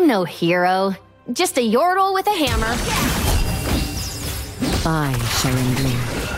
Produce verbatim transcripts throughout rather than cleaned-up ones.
I'm no hero, just a yordle with a hammer. I shall endure.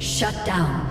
Shut down.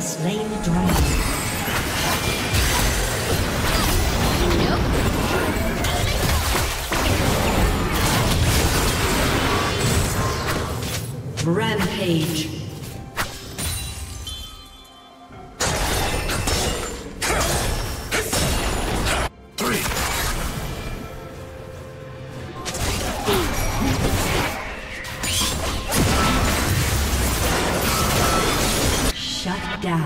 Slain the dragon. Nope. Rampage. Let's go.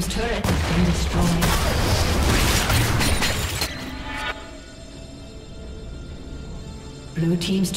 team's turret has been destroyed. Blue team's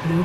Blue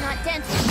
Not dense.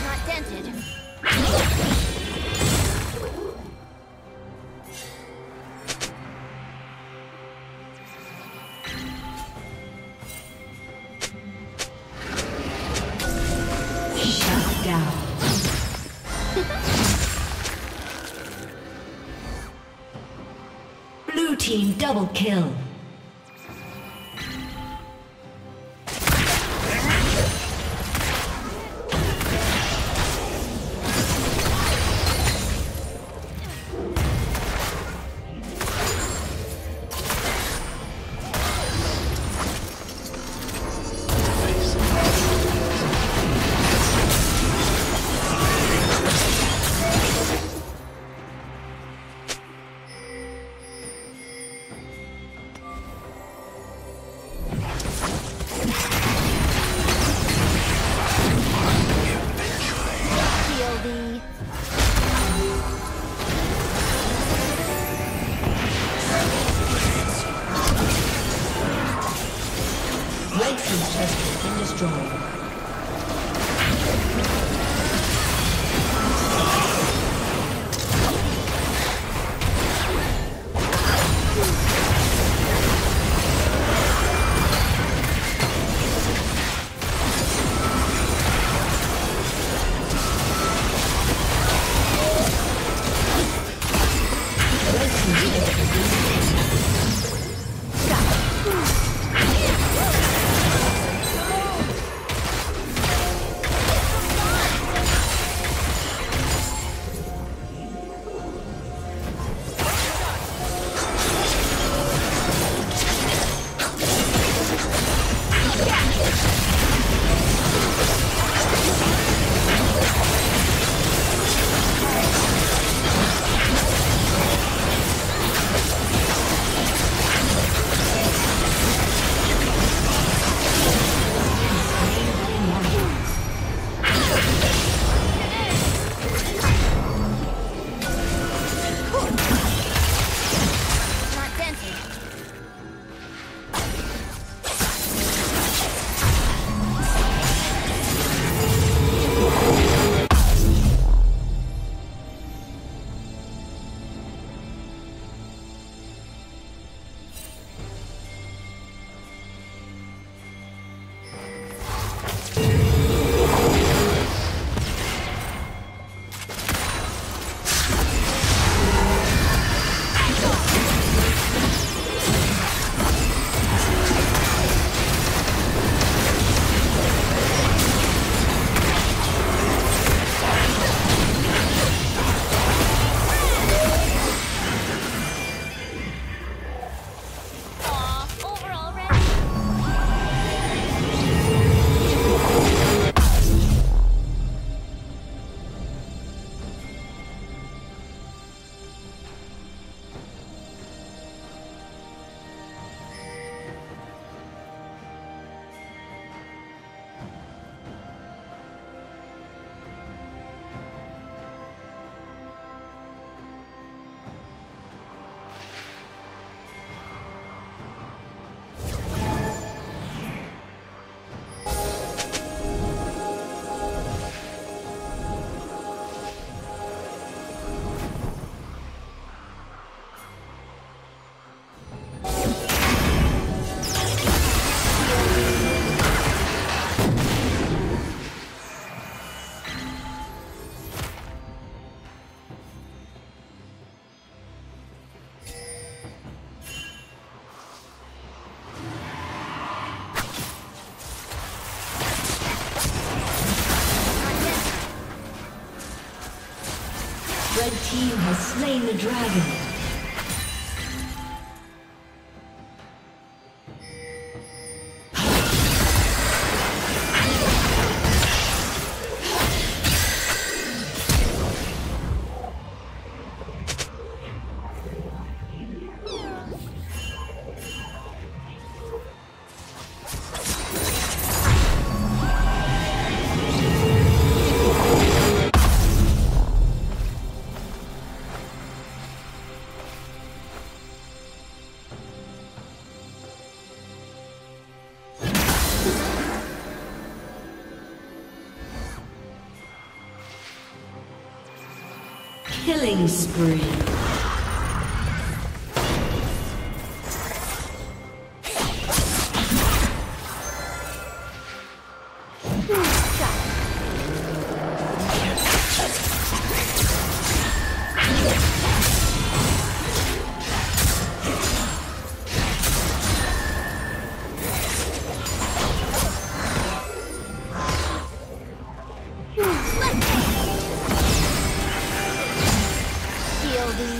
Not dented. Shut down. Blue team double kill. Red team's chest has been destroyed. Red team has slain the dragon. Killing spree. Building.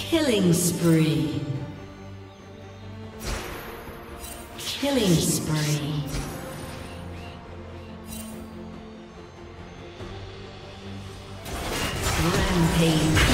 Killing spree. Killing spree. Rampage.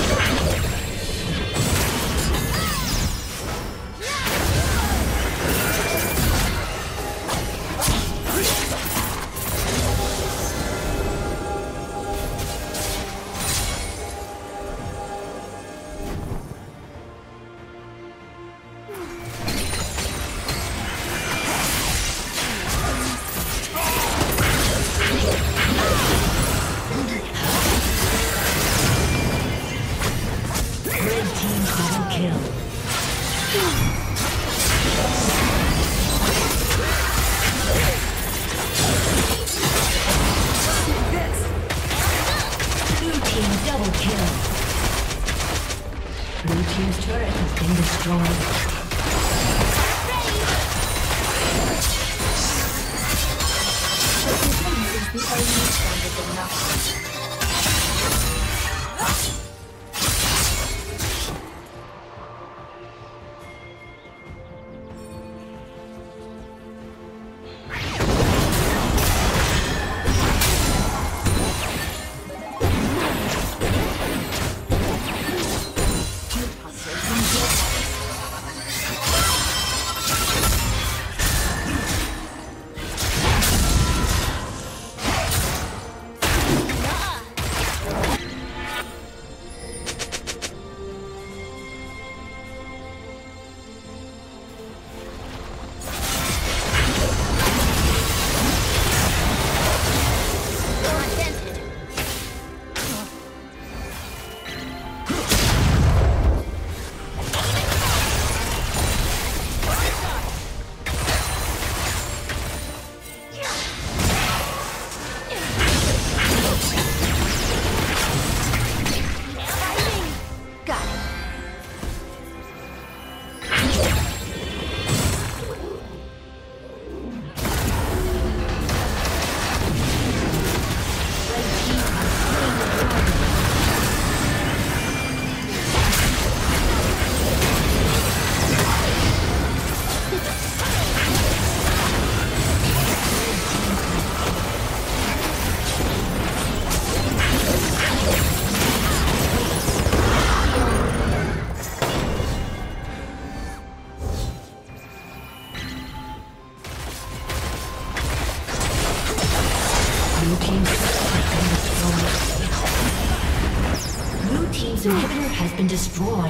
Destroyed.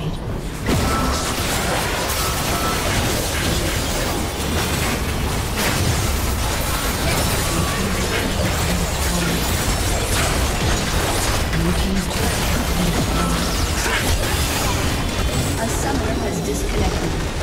A summoner has disconnected.